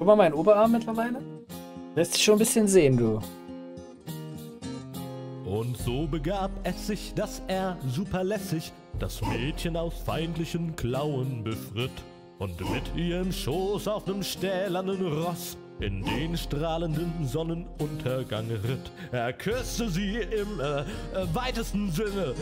Guck mal, mein Oberarm mittlerweile. Lässt sich schon ein bisschen sehen, du. Und so begab es sich, dass er superlässig das Mädchen aus feindlichen Klauen befritt und mit ihr im Schoß auf dem stählernen Ross in den strahlenden Sonnenuntergang ritt. Er küsste sie im weitesten Sinne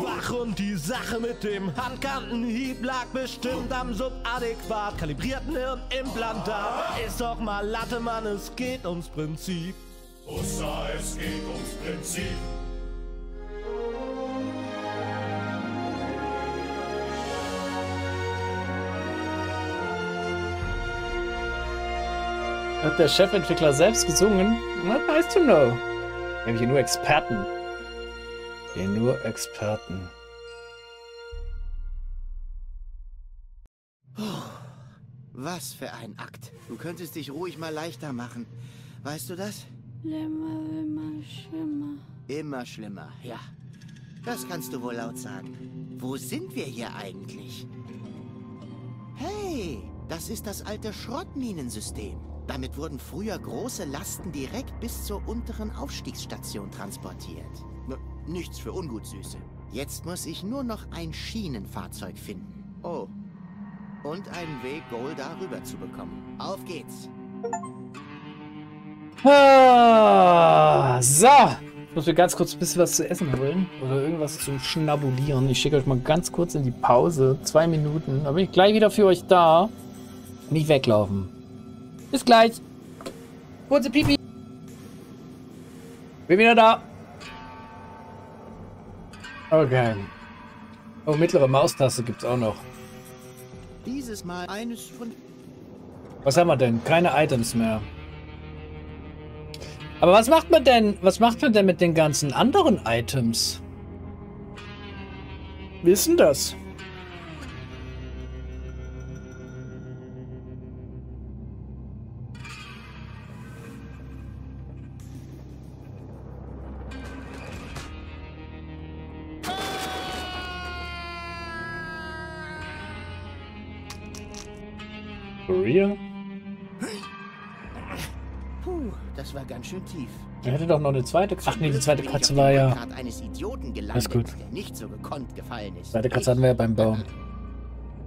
wach und die Sache mit dem Handkantenhieb lag bestimmt am subadäquat kalibrierten Hirnimplantat. Ist doch mal Latte, Mann, es geht ums Prinzip. Ussa, es geht ums Prinzip. Hat der Chefentwickler selbst gesungen? Not nice to know. Wir haben hier nur Experten. Hier nur Experten. Oh, was für ein Akt. Du könntest dich ruhig mal leichter machen. Weißt du das? Immer schlimmer. Immer schlimmer, ja. Das kannst du wohl laut sagen. Wo sind wir hier eigentlich? Hey, das ist das alte Schrottminensystem. Damit wurden früher große Lasten direkt bis zur unteren Aufstiegsstation transportiert. Nichts für ungut, Süße. Jetzt muss ich nur noch ein Schienenfahrzeug finden. Oh. Und einen Weg, Golda rüber zu bekommen. Auf geht's. Ah, so, ich muss mir ganz kurz ein bisschen was zu essen holen oder irgendwas zu schnabulieren. Ich schicke euch mal ganz kurz in die Pause, 2 Minuten, dann bin ich gleich wieder für euch da. Nicht weglaufen. Bis gleich. Kurze Pipi. Bin wieder da. Okay. Oh, mittlere Maustaste gibt's auch noch. Dieses Mal eines von... Was haben wir denn? Keine Items mehr. Aber was macht man denn? Was macht man denn mit den ganzen anderen Items? Wie ist denn das? Korea? Das war ganz schön tief. Er hätte doch noch eine zweite Katze. Ach nee, die zweite Katze war ja... Alles gut. Die zweite Katze hatten wir ja beim Baum.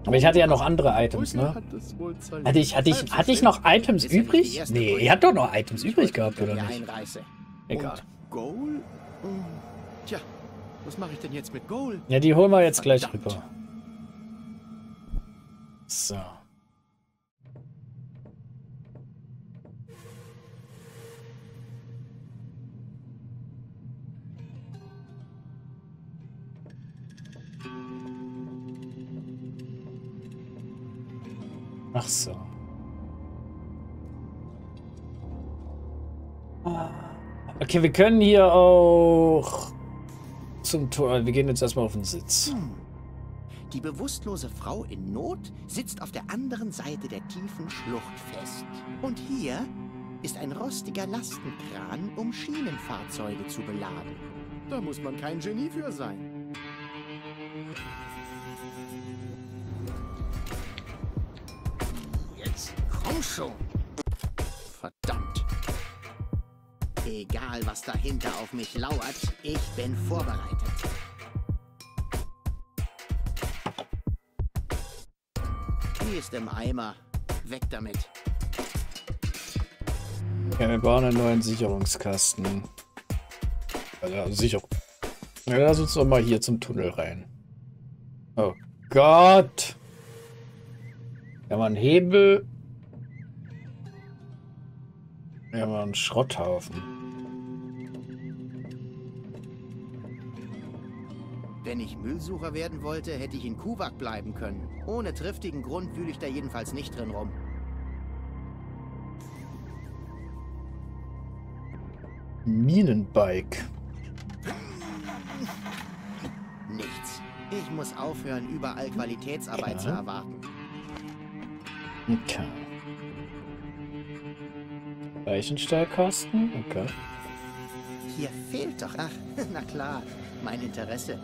Aber ich hatte ja noch andere Items, ne? Hatte ich noch Items übrig? Nee, ihr habt doch noch Items übrig gehabt, oder nicht? Egal. Tja, was mache ich denn jetzt mit Goal? Ja, die holen wir jetzt gleich rüber. So. Ach so. Okay, wir können hier auch zum Tor. Wir gehen jetzt erstmal auf den Sitz. Die bewusstlose Frau in Not sitzt auf der anderen Seite der tiefen Schlucht fest. Und hier ist ein rostiger Lastenkran, um Schienenfahrzeuge zu beladen. Da muss man kein Genie für sein. Komm schon! Verdammt! Egal, was dahinter auf mich lauert, ich bin vorbereitet. Die ist im Eimer. Weg damit. Ja, wir brauchen einen neuen Sicherungskasten. Also Sicherung. Ja, lass uns doch mal hier zum Tunnel rein. Oh Gott! Da war ein Hebel. Ja, mal einen Schrotthaufen. Wenn ich Müllsucher werden wollte, hätte ich in Kuwak bleiben können. Ohne triftigen Grund wühle ich da jedenfalls nicht drin rum. Minenbike. Nichts. Ich muss aufhören, überall Qualitätsarbeit zu erwarten. Okay. Weichenstahlkasten? Okay. Hier fehlt doch... Ach, na klar. Mein Interesse.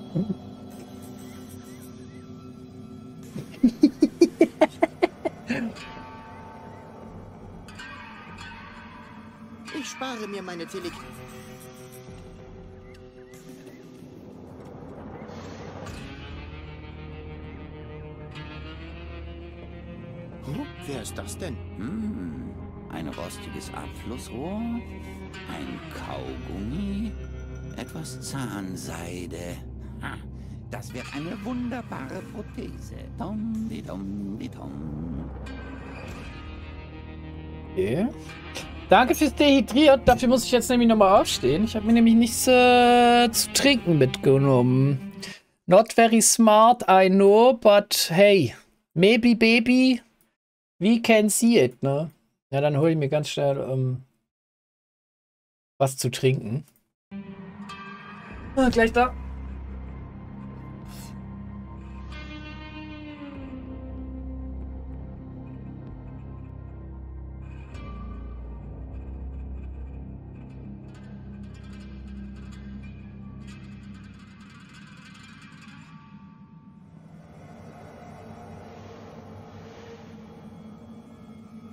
Ich spare mir meine Telekinese. Huh? Wer ist das denn? Hm, ein rostiges Abflussrohr, ein Kaugummi, etwas Zahnseide. Ha, das wird eine wunderbare Prothese. Tom-di-tom-di-tom. Okay. Danke fürs Dehydriert. Dafür muss ich jetzt nämlich nochmal aufstehen. Ich habe mir nämlich nichts zu trinken mitgenommen. Not very smart, I know, but hey. Maybe, baby, we can see it, ne? Ja, dann hole ich mir ganz schnell was zu trinken. Ah, gleich da.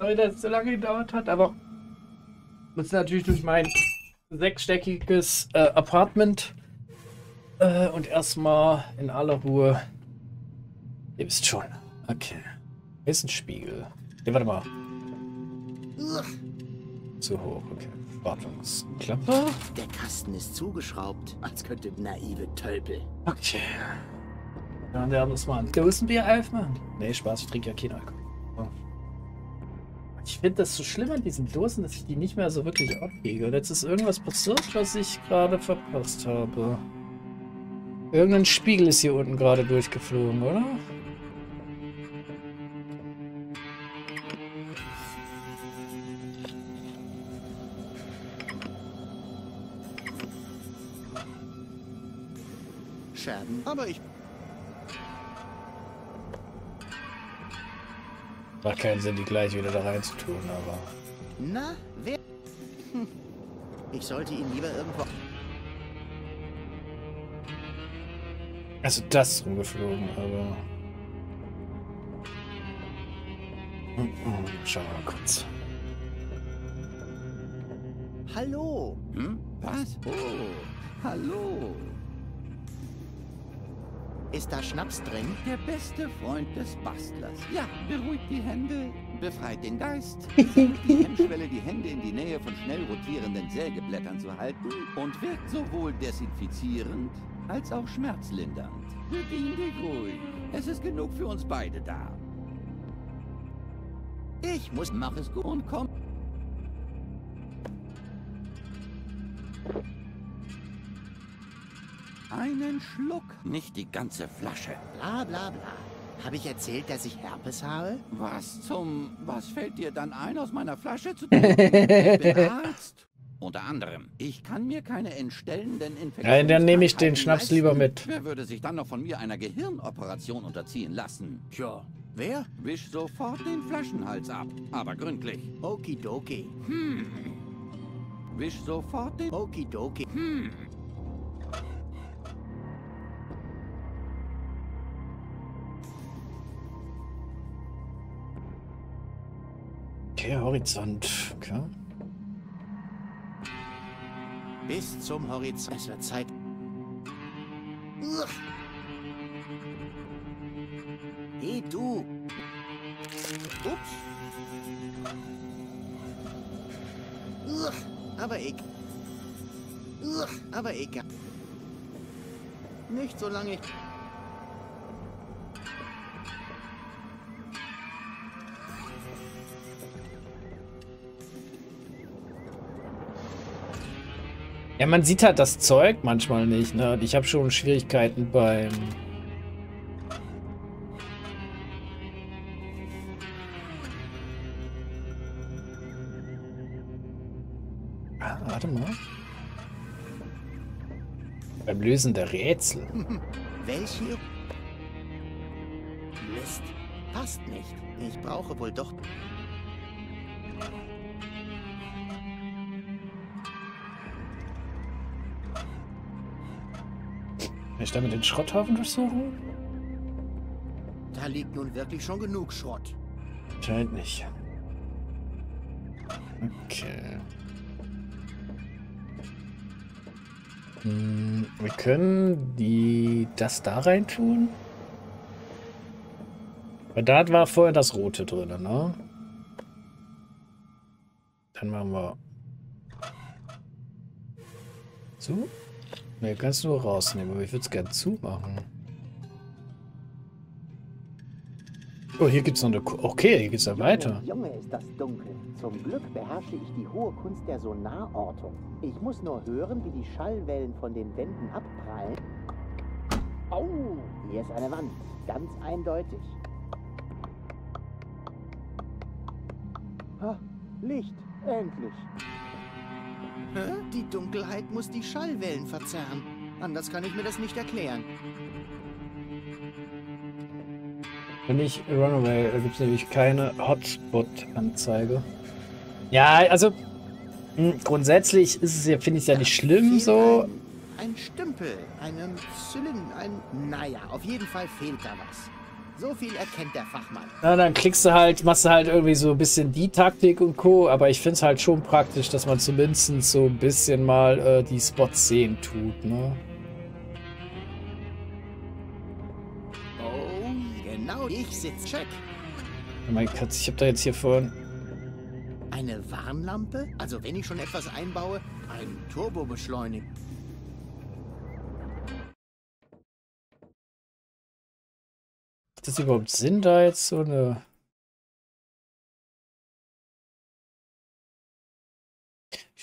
Sorry, dass es so lange gedauert hat, aber das ist natürlich durch mein sechsstöckiges Apartment und erstmal in aller Ruhe. Ihr wisst schon. Okay. Hier ist ein Spiegel. Nee, warte mal. Zu hoch, okay. Wartungsklappe. Der Kasten ist zugeschraubt, als könnte naive Tölpel. Okay. Dann werden wir uns mal ein Dosenbier öffnen. Nee, Spaß, ich trinke ja keinen Alkohol. Oh. Ich finde das so schlimm an diesen Dosen, dass ich die nicht mehr so wirklich aufkriege. Und jetzt ist irgendwas passiert, was ich gerade verpasst habe. Irgendein Spiegel ist hier unten gerade durchgeflogen, oder? Scherben, aber ich... Macht keinen Sinn, die gleich wieder da rein zu tun, aber... Na, wer... Hm. Ich sollte ihn lieber irgendwo... Also das ist rumgeflogen, aber... Schauen wir mal kurz. Hallo! Hm? Was? Oh, hallo! Ist da Schnaps drin? Der beste Freund des Bastlers. Ja, beruhigt die Hände, befreit den Geist. Versucht die Hemmschwelle, die Hände in die Nähe von schnell rotierenden Sägeblättern zu halten und wirkt sowohl desinfizierend als auch schmerzlindernd. Bedien dich ruhig. Es ist genug für uns beide da. Ich muss... Mach es gut und komm... Einen Schluck, nicht die ganze Flasche. Bla bla bla. Habe ich erzählt, dass ich Herpes habe? Was zum... Was fällt dir dann ein, aus meiner Flasche zu trinken? Ich bin Arzt. Unter anderem. Ich kann mir keine entstellenden Infektionen... Ja, dann nehme ich den Schnaps lieber mit. Wer würde sich dann noch von mir einer Gehirnoperation unterziehen lassen? Tja, wer? Wisch sofort den Flaschenhals ab. Aber gründlich. Okidoki. Hm. Wisch sofort den... Okidoki. Hm. Okay, Horizont. Okay. Bis zum Horizont. Es wird Zeit. Uah. Hey, du. Ups. Uah. Aber egal. Aber egal. Nicht so lange. Ja, man sieht halt das Zeug manchmal nicht, ne? Und ich habe schon Schwierigkeiten beim... Ah, warte mal. Beim Lösen der Rätsel. Welche? Mist. Passt nicht. Ich brauche wohl doch... Kann ich damit den Schrotthaufen durchsuchen? Da liegt nun wirklich schon genug Schrott. Scheint nicht. Okay. Wir können das da rein tun. Weil da war vorher das Rote drin, ne? Dann machen wir zu. Ne, kannst du nur rausnehmen, aber ich würde es gerne zumachen. Oh, hier gibt's noch eine. Okay, hier geht's ja weiter. Junge, ist das dunkel. Zum Glück beherrsche ich die hohe Kunst der Sonarortung. Ich muss nur hören, wie die Schallwellen von den Wänden abprallen. Au, hier ist eine Wand. Ganz eindeutig. Ha, Licht, endlich. Hä? Die Dunkelheit muss die Schallwellen verzerren. Anders kann ich mir das nicht erklären. Wenn ich Runaway, da gibt es nämlich keine Hotspot-Anzeige. Ja, also grundsätzlich ist es ja, finde ich es ja nicht schlimm so. Ein Stümpel, einen Zylinder, naja, auf jeden Fall fehlt da was. So viel erkennt der Fachmann. Na, dann klickst du halt, machst du halt irgendwie so ein bisschen die Taktik und Co. Aber ich finde es halt schon praktisch, dass man zumindest so ein bisschen mal die Spots sehen tut, ne? Ich sitze. Check. Oh mein Gott, ich habe da jetzt hier vorhin eine Warnlampe? Also wenn ich schon etwas einbaue, ein Turbobeschleuniger. Macht das überhaupt Sinn, da jetzt so eine...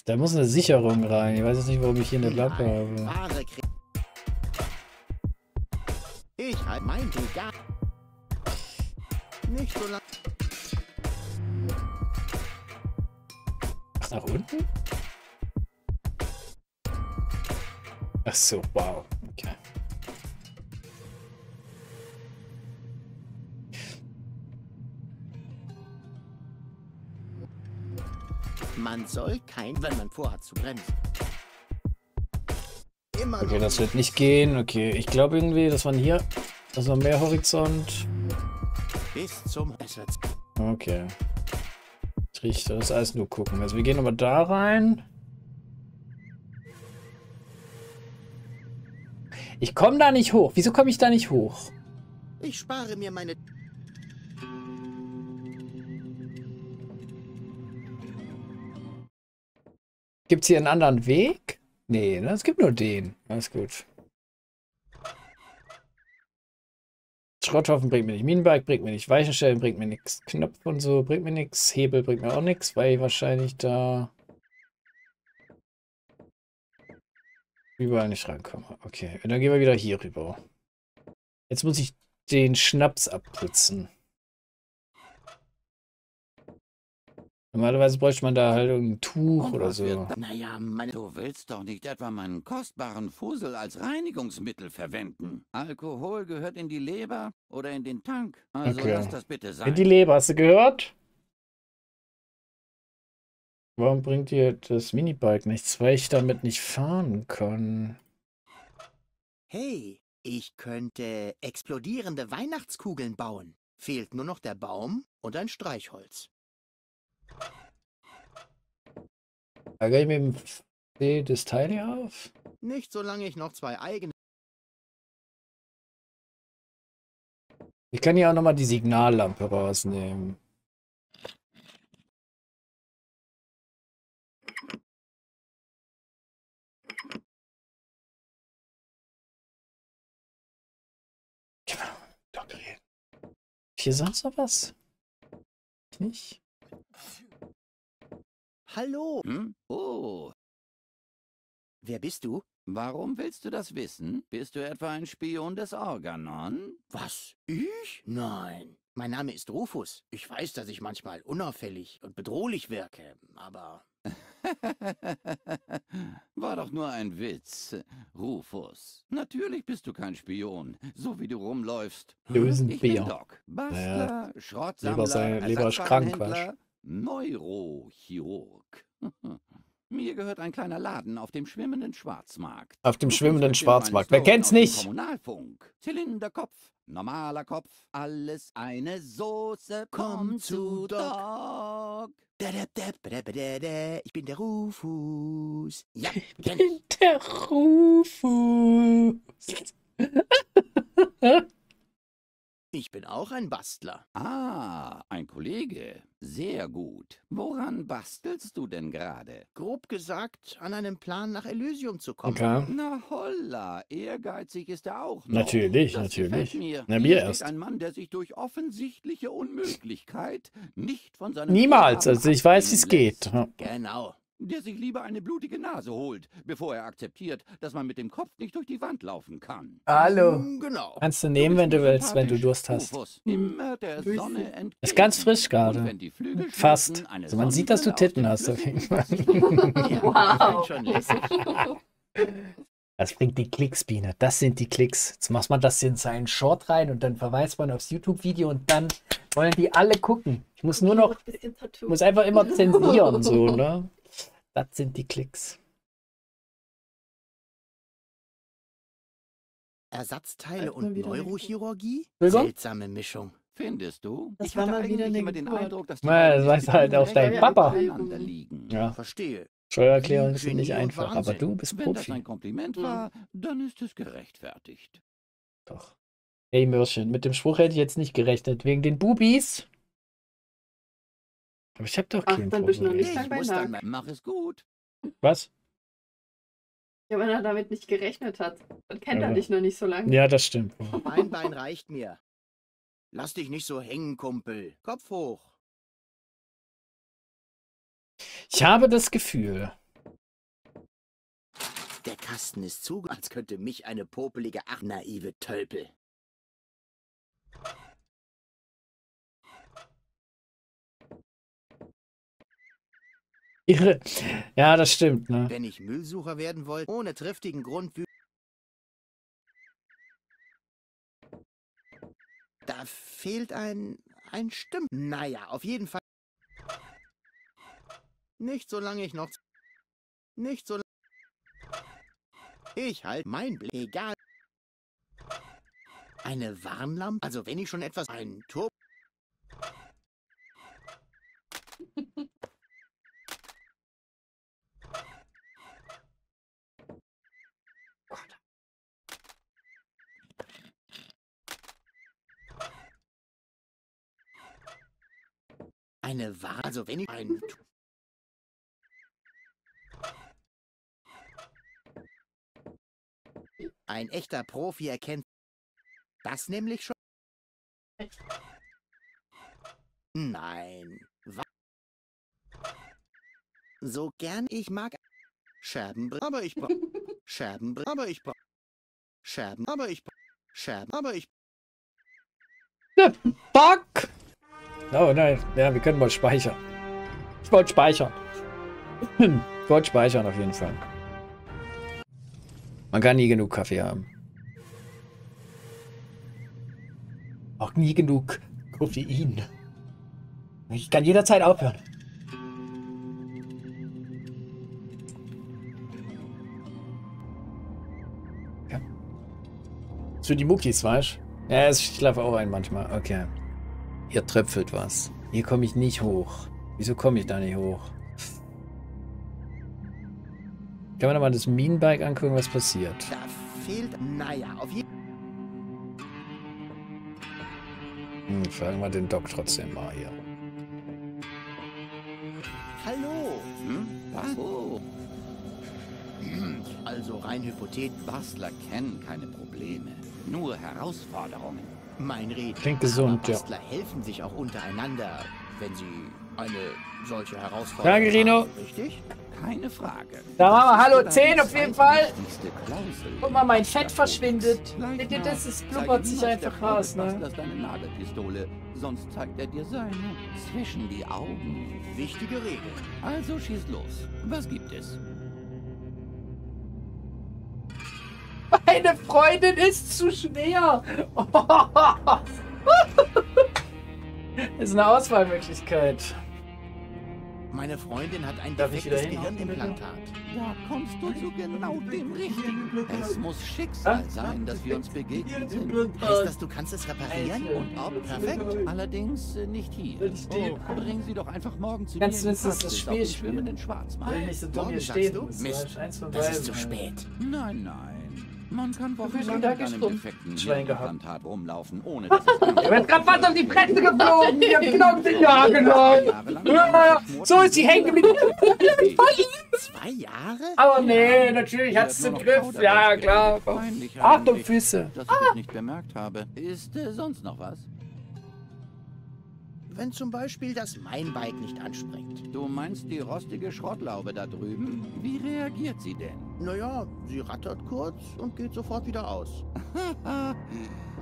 Da muss eine Sicherung rein. Ich weiß jetzt nicht, warum ich hier eine Lampe habe. Ich meinte gar... Nicht so lang. Ach, nach unten? Ach so, wow. Okay. Man soll kein, wenn man vorhat zu bremsen. Immer okay, das wird nicht gehen. Okay, ich glaube irgendwie, dass man hier... Also mehr Horizont... Bis zum Ersatz. Okay. Trichter, das alles nur gucken. Also wir gehen aber da rein. Ich komme da nicht hoch. Wieso komme ich da nicht hoch? Ich spare mir meine... Gibt es hier einen anderen Weg? Nee, ne? Es gibt nur den. Alles gut. Schrotthaufen bringt mir nicht, Minenbike bringt mir nicht, Weichenstellen bringt mir nichts, Knopf und so bringt mir nichts, Hebel bringt mir auch nichts, weil ich wahrscheinlich da überall nicht rankomme. Okay, und dann gehen wir wieder hier rüber. Jetzt muss ich den Schnaps abputzen. Normalerweise bräuchte man da halt irgendein Tuch oder so. Naja, du willst doch nicht etwa meinen kostbaren Fusel als Reinigungsmittel verwenden. Alkohol gehört in die Leber oder in den Tank. Also okay. Lass das bitte sein. In die Leber, hast du gehört? Warum bringt dir das Minibike nichts? Weil ich damit nicht fahren kann. Hey, ich könnte explodierende Weihnachtskugeln bauen. Fehlt nur noch der Baum und ein Streichholz. Da gehe ich mit dem das Teil hier auf. Nicht solange ich noch zwei eigene. Ich kann ja auch nochmal die Signallampe rausnehmen. Hier sonst noch was? Nicht? Hallo? Hm? Oh. Wer bist du? Warum willst du das wissen? Bist du etwa ein Spion des Organon? Was? Ich? Nein. Mein Name ist Rufus. Ich weiß, dass ich manchmal unauffällig und bedrohlich wirke, aber... War doch nur ein Witz, Rufus. Natürlich bist du kein Spion, so wie du rumläufst. Ich bin Doc. Bastler, Schrottsammler, Ersatzwarenhändler, Neurochirurg. Mir gehört ein kleiner Laden auf dem schwimmenden Schwarzmarkt. Auf dem schwimmenden Schwarzmarkt. Wer kennt's nicht? Kommunalfunk. Zylinderkopf, normaler Kopf, alles eine Soße. Komm zu Doc. Ich bin der Rufus. Ja, ich bin der Rufus. Ich bin auch ein Bastler. Ah, ein Kollege. Sehr gut. Woran bastelst du denn gerade? Grob gesagt, an einem Plan nach Elysium zu kommen. Okay. Na holla, ehrgeizig ist er auch noch. Natürlich, das natürlich. Mir. Na, mir erst. Ein Mann, der sich durch offensichtliche Unmöglichkeit nicht von seinem... Niemals, also ich weiß, wie es geht. Ja. Genau. Der sich lieber eine blutige Nase holt, bevor er akzeptiert, dass man mit dem Kopf nicht durch die Wand laufen kann. Hallo. Genau. Kannst du nehmen, wenn du willst, wenn du Durst hast. Immer der Sonne entgegen. Ist ganz frisch gerade. Fast. Also man sieht, dass du Titten hast auf jeden Fall. Wow. Das bringt die Klicks, Biene. Das sind die Klicks. Jetzt macht man das in seinen Short rein und dann verweist man aufs YouTube-Video und dann wollen die alle gucken. Ich muss nur noch, muss einfach immer zensieren, so, ne? Das sind die Klicks. Ersatzteile und Neurochirurgie? Seltsame Mischung. Findest du? Das ich hatte mal wieder immer den Eindruck, dass du weißt halt auf deinen Papa. Ja, verstehe. Steuererklärung ist nicht einfach, aber du bist Profi. Wenn das ein Kompliment war, dann ist es gerechtfertigt. Doch. Hey Mürchen, mit dem Spruch hätte ich jetzt nicht gerechnet, wegen den Bubis. Aber ich hab doch keinen Problem. Mach es gut. Was? Ja, wenn er damit nicht gerechnet hat, dann kennt er dich noch nicht so lange. Ja, das stimmt. Mein Bein reicht mir. Lass dich nicht so hängen, Kumpel. Kopf hoch. Ich habe das Gefühl. Der Kasten ist zu, als könnte mich eine popelige, ach naive Tölpel. Irre. Ja, das stimmt, ne? Wenn ich Müllsucher werden wollte, ohne triftigen Grund... Da fehlt ein Stimm... Naja, auf jeden Fall... Nicht so lange ich noch... Nicht so lange... Ich halt mein Blick... Egal... Eine Warnlampe? Also wenn ich schon etwas... Ein Turb... Eine Wahl, also wenn ich ein... Ein echter Profi erkennt das nämlich schon. Nein. So gern ich mag Scherben, aber ich brauche Scherben, aber ich brauche Scherben, aber ich brauche Scherben, aber ich... The fuck? Oh nein, ja, wir können mal speichern. Ich wollte speichern. Ich wollte speichern auf jeden Fall. Man kann nie genug Kaffee haben. Auch nie genug Koffein. Ich kann jederzeit aufhören. Ja. Für die Muckis, weißt du? Ja, ich schlafe auch ein manchmal. Okay. Hier tröpfelt was. Hier komme ich nicht hoch. Wieso komme ich da nicht hoch? Kann man nochmal das Minenbike angucken, was passiert? Da fehlt... Naja, auf jeden Fall... fragen wir den Doc trotzdem mal hier. Hallo! Hm? Was? Oh. Also rein hypothetisch, Bastler kennen keine Probleme. Nur Herausforderungen. Mein Reden. Klingt gesund, ja. Bastler helfen sich auch untereinander, wenn sie eine solche Herausforderung Frage, Rino. Haben, richtig? Keine Frage. Da machen wir Hallo 10 auf jeden Fall. Guck mal, mein Fett verschwindet. Bitte, das ist blubbert sich einfach raus, ne? Das ist deine Nagelpistole, sonst zeigt er dir seine zwischen die Augen. Wichtige Regel. Also schieß los. Was gibt es? Meine Freundin ist zu schwer. Das ist eine Auswahlmöglichkeit. Meine Freundin hat ein defektes Gehirnimplantat. Da kommst du zu genau dem Richtigen. Es muss Schicksal sein, dass wir uns begegnet sind. Heißt das, du kannst es reparieren und auch perfekt? Allerdings nicht hier. Oh, bring sie doch einfach morgen zu mir. Kannst du jetzt das Spiel spielen? Will nicht so dumm hier stehen. Mist, das ist zu spät. Nein, nein. Man kann wochenlang mit einem defekten Implantat rumlaufen, ohne dass es... Ich bin gerade fast auf die Presse geflogen! Die haben genau den Jahr genommen! So ist sie hängen geblieben! Ich bin voll lieb! 2 Jahre? Aber nee, natürlich hat es im Griff. Ja, klar. Achtung, Füße! Dass ich es nicht bemerkt habe. Ist sonst noch was? Wenn zum Beispiel das Mainbike nicht anspringt. Du meinst die rostige Schrottlaube da drüben? Wie reagiert sie denn? Naja, sie rattert kurz und geht sofort wieder aus.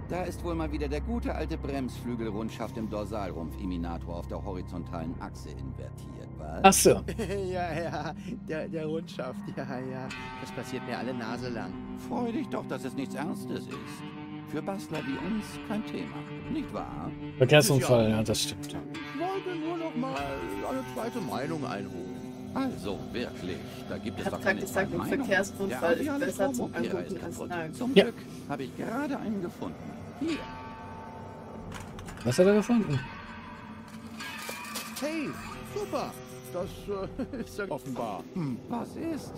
Da ist wohl mal wieder der gute alte Bremsflügelrundschaft im Dorsalrumpf-Iminator auf der horizontalen Achse invertiert, was? Ach so. Ja, der Rundschaft, ja. Das passiert mir alle Nase lang. Freu dich doch, dass es nichts Ernstes ist. Für Bastler wie uns kein Thema, nicht wahr? Verkehrsunfall, ja, das stimmt. Ich wollte nur noch mal eine zweite Meinung einholen. Also, wirklich, da gibt es doch keine zweite Meinung. Verkehrsunfall ist besser zum Angucken als Nagen. Zum Glück habe ich gerade einen gefunden. Hier. Was hat er gefunden? Hey, super. Das ist ja offenbar. Hm, was ist?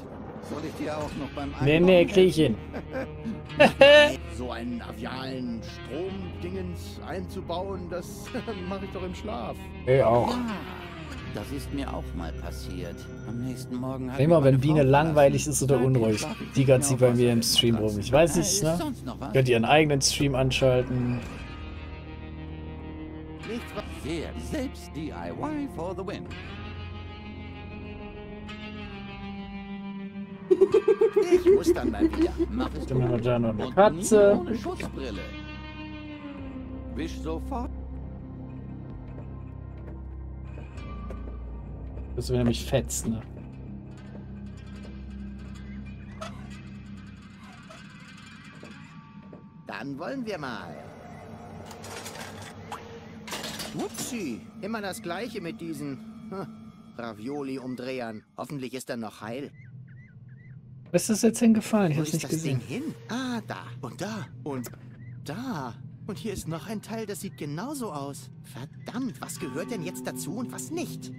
Soll ich dir auch noch beim Einbauen? Nee, krieg ich hin. So einen avialen Stromdingens einzubauen, das mache ich doch im Schlaf. Ich auch. Ja, das ist mir auch mal passiert. Am nächsten Morgen hat immer, wenn Biene langweilig ist oder unruhig, digert sie bei mir im Stream rum. Ich weiß nicht, ne? Könnt ihr ihren eigenen Stream anschalten. Nichts was hier. Selbst DIY for the win. Ich muss dann mal wieder. Mach es gut. Und dann noch eine Katze. Ohne Schutzbrille. Wisch sofort. Das wäre nämlich fetzt, ne? Dann wollen wir mal. Upsi, immer das Gleiche mit diesen Ravioli-Umdrehern. Hoffentlich ist er noch heil. Was ist jetzt hingefallen? Ich hab's nicht gesehen. Ding hin? Ah, da. Und da. Und da. Und hier ist noch ein Teil, das sieht genauso aus. Verdammt, was gehört denn jetzt dazu und was nicht?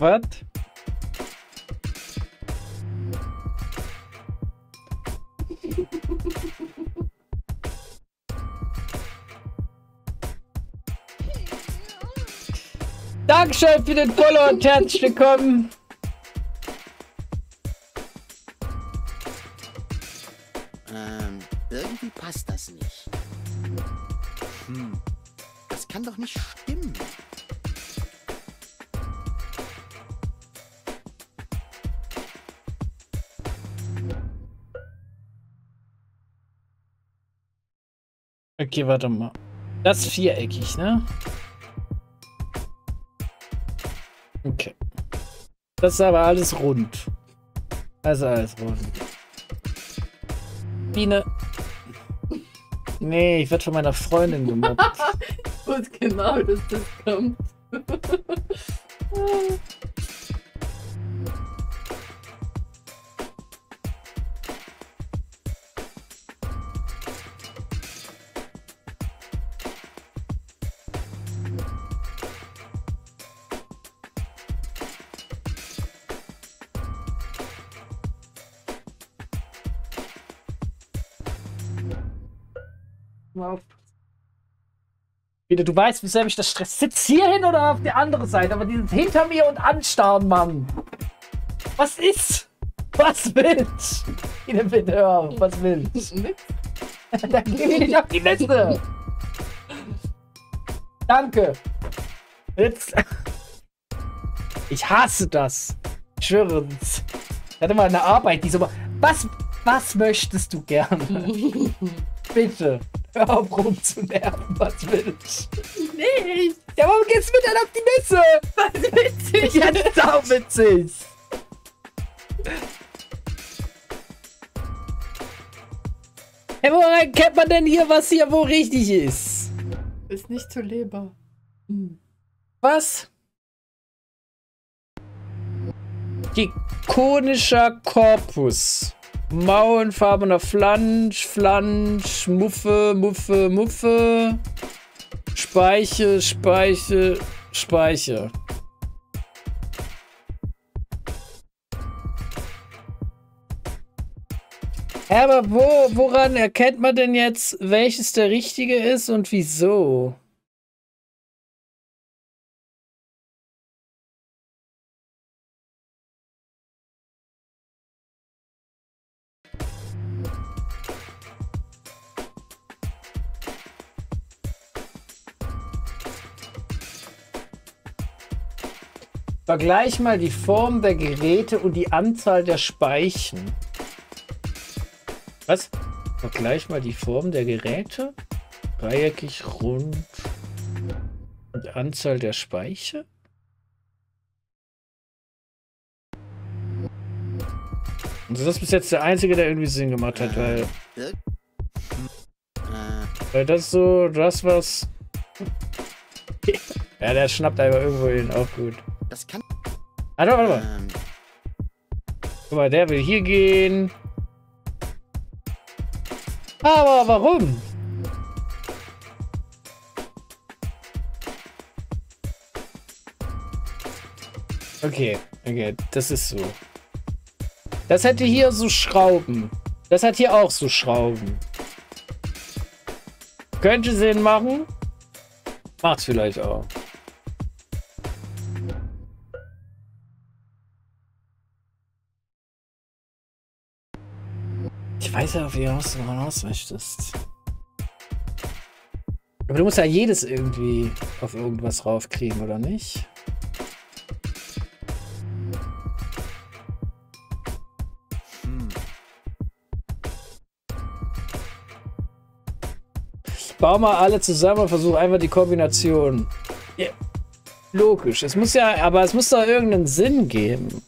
Was? Dankeschön für den Follow und herzlich willkommen. Irgendwie passt das nicht. Das kann doch nicht stimmen. Okay, warte mal. Das ist viereckig, ne? Okay. Das ist aber alles rund. Also alles rund. Biene. Nee, ich werde von meiner Freundin gemobbt. Und genau, dass das kommt. Bitte, du weißt, wie sehr mich das stresst. Sitz hier hin oder auf die andere Seite, aber dieses hinter mir und anstarren, Mann. Was ist? Was willst? Bitte, bitte, hör auf, was willst? Dann gebe ich auf die Liste. Danke. Jetzt. Ich hasse das. Ich schwöre es. Ich hatte mal eine Arbeit, die so war. Was möchtest du gerne? Bitte, hör auf rumzunerven, was willst du? Nicht! Ja, warum geht's mir dann auf die Nüsse? Was witzig! Ja, das ist auch witzig! Hey, woran erkennt man denn hier, was hier wo richtig ist? Ist nicht zur Leber. Hm. Was? Ikonischer Korpus. Mauenfarbener Flansch, Flansch, Muffe, Muffe, Muffe. Speiche, Speiche, Speiche. Aber woran erkennt man denn jetzt, welches der richtige ist und wieso? Vergleich mal die Form der Geräte und die Anzahl der Speichen. Was? Vergleich mal die Form der Geräte. Dreieckig, rund und Anzahl der Speiche. Also das ist bis jetzt der einzige, der irgendwie Sinn gemacht hat, weil das so das, was... Ja, der schnappt einfach irgendwo hin, auch gut. Das kann... Warte, warte mal. Guck mal, der will hier gehen. Aber warum? Okay, okay, das ist so. Das hätte hier so Schrauben. Das hat hier auch so Schrauben. Könnte Sinn machen. Macht's vielleicht auch. Ich weiß ja, wie aus du mal ausrichtest. Aber du musst ja jedes irgendwie auf irgendwas raufkriegen, oder nicht? Hm. Bau mal alle zusammen und versuch einfach die Kombination. Yeah. Logisch. Es muss ja, aber es muss da irgendeinen Sinn geben.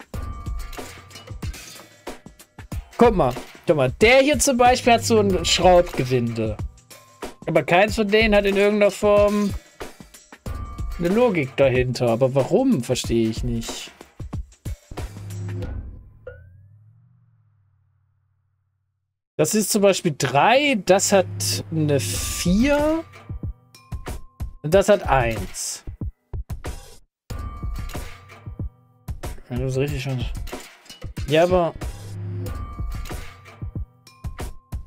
Guck mal. Der hier zum Beispiel hat so ein Schraubgewinde. Aber keins von denen hat in irgendeiner Form eine Logik dahinter. Aber warum, verstehe ich nicht. Das ist zum Beispiel 3, das hat eine 4 und das hat 1. Das ist richtig schon. Ja, aber...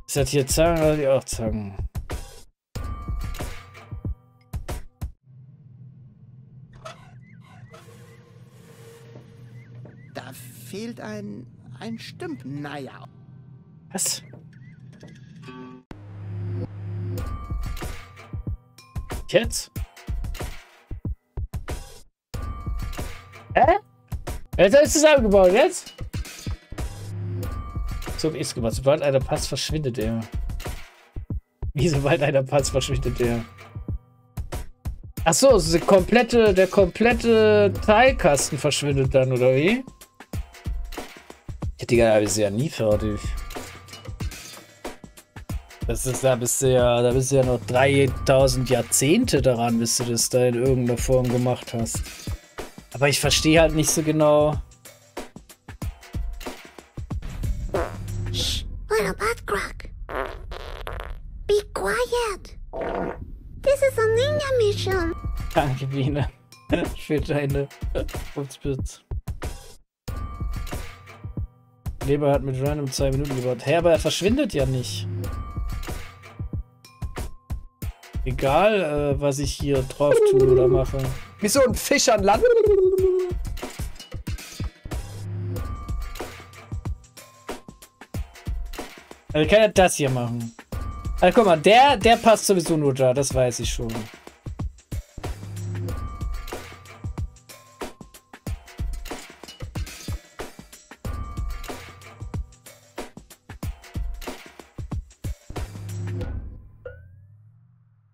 Ist das hier Zangen oder die auch Zangen? Da fehlt ein Stümpf. Naja. Was? Jetzt? Hä? Jetzt ist es zusammengebaut, jetzt? Sobald einer passt, verschwindet er. Wie sobald einer passt, verschwindet er. Achso, der komplette Teilkasten verschwindet dann, oder wie? Ja, Digga, da bist du ja nie fertig. Das ist, da bist du ja noch 3000 Jahrzehnte daran, bis du das da in irgendeiner Form gemacht hast. Aber ich verstehe halt nicht so genau. Danke, Biene. Für deine Putzpitz. Leber hat mit Random 2 Minuten gebaut. Hä, aber er verschwindet ja nicht. Egal, was ich hier drauf tue oder mache. Wie so ein Fisch an Land. Also ich kann ja das hier machen. Also guck mal, der passt sowieso nur da, das weiß ich schon.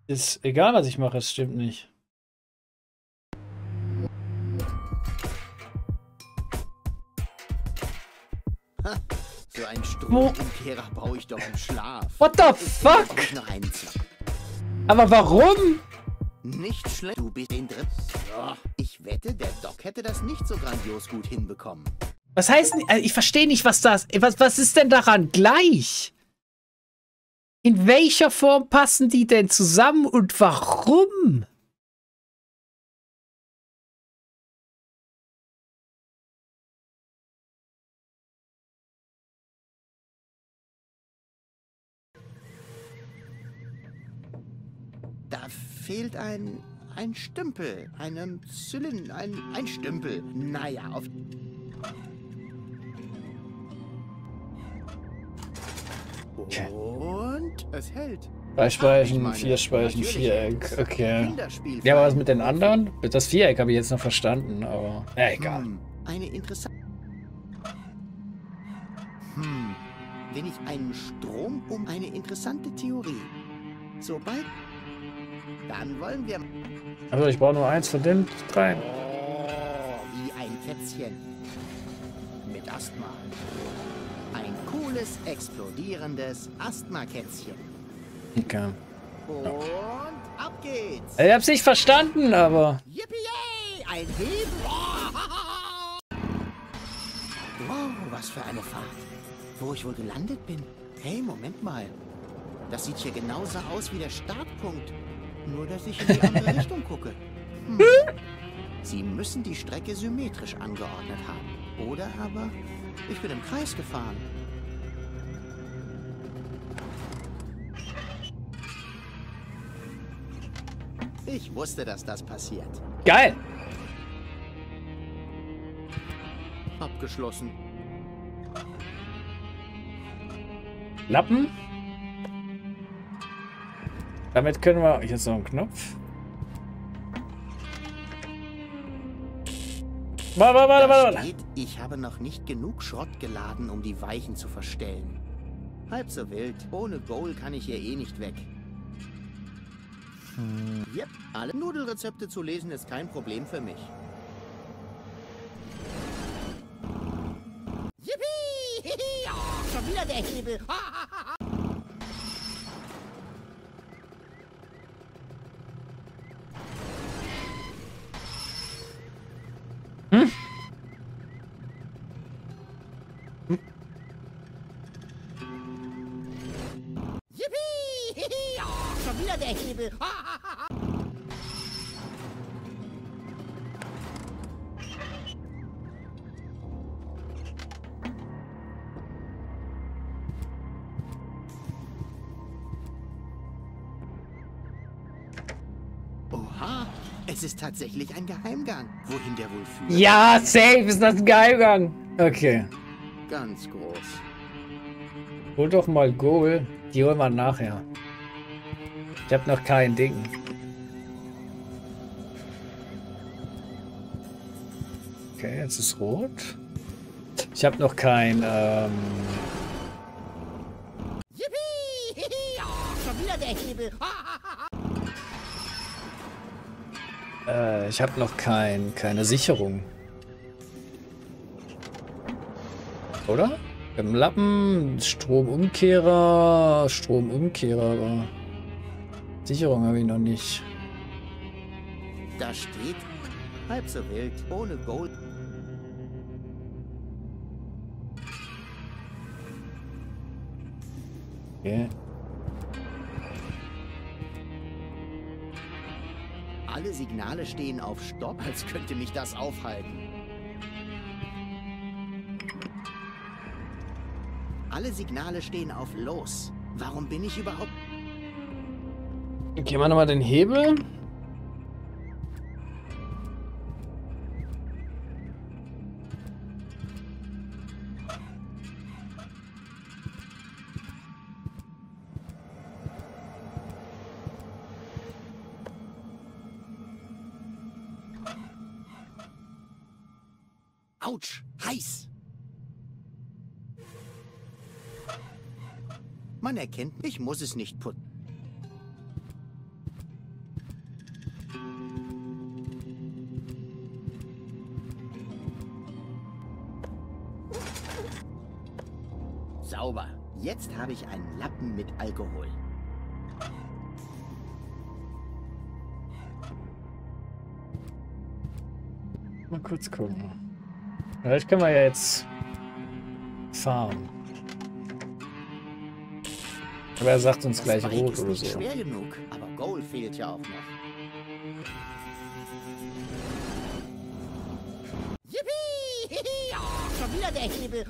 Ist egal, was ich mache, es stimmt nicht. So ein Strom. Wo? Baue ich doch im Schlaf. What the fuck? Aber warum? Nicht schlecht. Du bist den Dritt. Oh, ich wette, der Doc hätte das nicht so grandios gut hinbekommen. Was heißt denn? Also ich verstehe nicht, was das. Was ist denn daran gleich? In welcher Form passen die denn zusammen und warum? Da fehlt ein Stümpel, einem Zylinder, ein Stümpel. Naja, auf... Okay. Und es hält. 3 Speichen, ah, 4 Speichen, Viereck. Okay. Ja, aber was mit den anderen? Das Viereck habe ich jetzt noch verstanden, aber... Ja, egal. Eine interessante... Wenn ich einen Strom um... Eine interessante Theorie. Sobald... Dann wollen wir... Also ich brauche nur 1 von den 3. Oh, wie ein Kätzchen. Mit Asthma. Ein cooles, explodierendes Asthma-Kätzchen. Okay. Und ab geht's. Ich hab's nicht verstanden, aber... Yippie-yay! Ein Heben! Wow, was für eine Fahrt. Wo ich wohl gelandet bin. Hey, Moment mal. Das sieht hier genauso aus wie der Startpunkt. Nur, dass ich in die andere Richtung gucke. Sie müssen die Strecke symmetrisch angeordnet haben. Oder aber, ich bin im Kreis gefahren. Ich wusste, dass das passiert. Geil! Abgeschlossen. Lappen? Damit können wir... Jetzt noch einen Knopf. Warte. Steht, ich habe noch nicht genug Schrott geladen, um die Weichen zu verstellen. Halb so wild. Ohne Goal kann ich hier eh nicht weg. Yep. Alle Nudelrezepte zu lesen ist kein Problem für mich. Yippie! Oh, schon wieder der Hebel! Oha, es ist tatsächlich ein Geheimgang. Wohin der wohl führt? Ja, safe ist das ein Geheimgang. Okay. Ganz groß. Hol doch mal Goal. Die holen wir nachher. Ich hab noch kein Ding. Okay, jetzt ist rot. Ich hab noch kein. Yippie! Oh, schon wieder der Hebel. Ich hab noch keine Sicherung. Oder? Im Lappen, Stromumkehrer war. Sicherung habe ich noch nicht. Da steht halb so wild, ohne Gold. Okay. Alle Signale stehen auf Stopp, als könnte mich das aufhalten. Alle Signale stehen auf Los. Warum bin ich überhaupt... Okay, machen wir nochmal den Hebel. Autsch, heiß! Man erkennt, ich muss es nicht putzen. sauber. Jetzt habe ich einen Lappen mit Alkohol. Mal kurz gucken. Vielleicht können wir ja jetzt fahren. Aber er sagt uns gleich rot oder so. Schwer genug, aber Goal fehlt ja auch noch. Yippie! Oh, schon wieder der Hebel.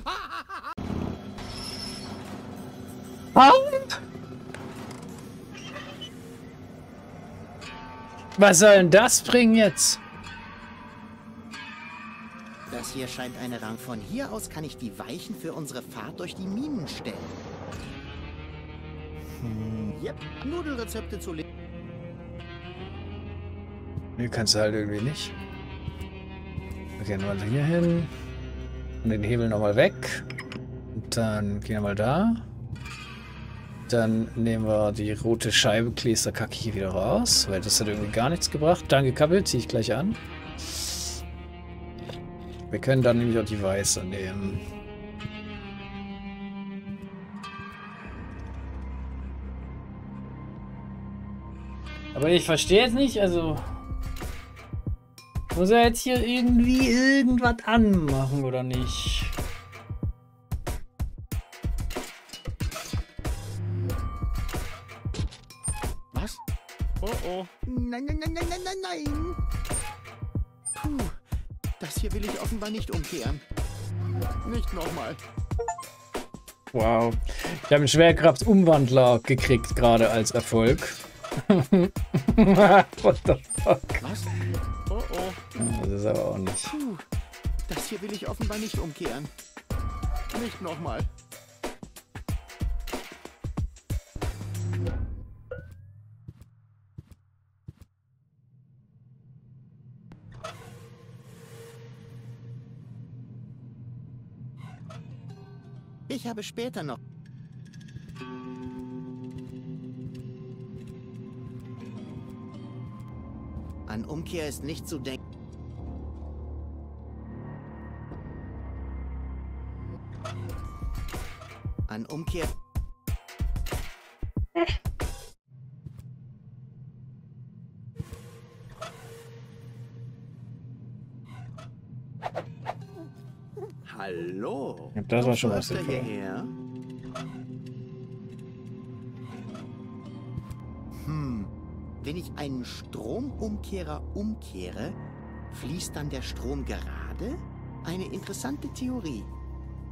Und? Was soll denn das bringen jetzt? Das hier scheint ein Rang. Von hier aus kann ich die Weichen für unsere Fahrt durch die Minen stellen. Yep, Nudelrezepte zu lesen. Nee, kannst du halt irgendwie nicht. Wir gehen mal hier hin. Und den Hebel nochmal weg. Und dann gehen wir mal da. Dann nehmen wir die rote Scheibe Kleisterkacke hier wieder raus, weil das hat irgendwie gar nichts gebracht. Danke, Kabel, ziehe ich gleich an. Wir können dann nämlich auch die weiße nehmen. Aber ich verstehe jetzt nicht, also muss er jetzt hier irgendwie irgendwas anmachen oder nicht? Was? Oh oh. Nein, nein, nein, nein, nein, nein. Puh. Das hier will ich offenbar nicht umkehren. Nicht nochmal. Wow. Ich habe einen Schwerkraftumwandler gekriegt, gerade als Erfolg. What the fuck? Was? Oh oh. Das ist aber auch nicht. Puh. Das hier will ich offenbar nicht umkehren. Nicht nochmal. Ich habe später noch. An Umkehr ist nicht zu denken. An Umkehr. Hallo. Das war schon was sinnvoll. Wenn ich einen Stromumkehrer umkehre, fließt dann der Strom gerade? Eine interessante Theorie.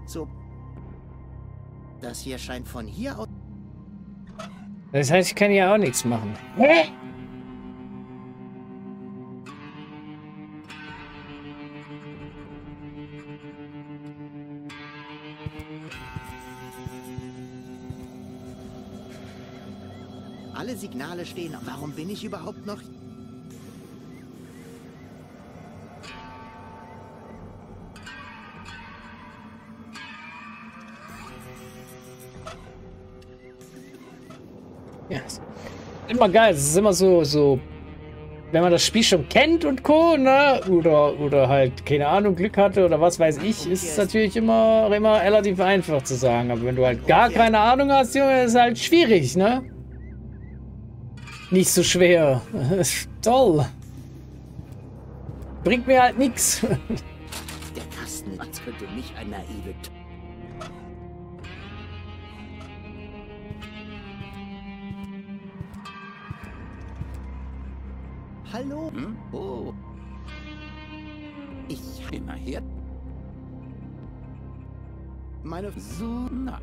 So. Das hier scheint von hier aus. Das heißt, ich kann ja auch nichts machen. Hä? Alle Signale stehen. Warum bin ich überhaupt noch? Ja, ist immer geil. Es ist immer so, wenn man das Spiel schon kennt und Co., ne? Oder halt, keine Ahnung, Glück hatte oder was weiß ich, ist es natürlich immer relativ einfach zu sagen. Aber wenn du halt gar keine Ahnung hast, Junge, ist halt schwierig, ne? Nicht so schwer. Toll. Bringt mir halt nichts. Der Kasten, als könnte mich ein Naive. Hallo? Hm? Oh. Ich bin mal hier. Meine Suna.